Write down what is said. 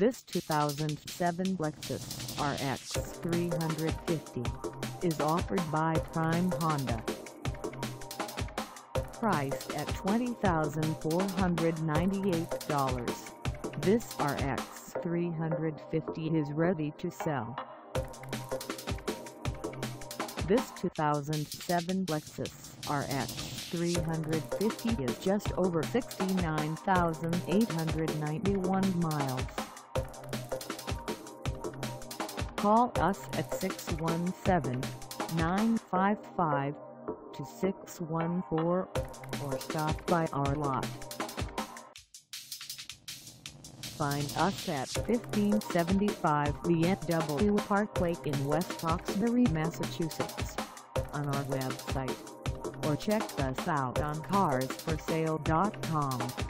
This 2007 Lexus RX 350 is offered by Prime Honda. Priced at $20,498, this RX 350 is ready to sell. This 2007 Lexus RX 350 is just over 69,891 miles. Call us at 617-955-2614 or stop by our lot. Find us at 1575 VFW Parkway in West Roxbury, Massachusetts, on our website, or check us out on carsforsale.com.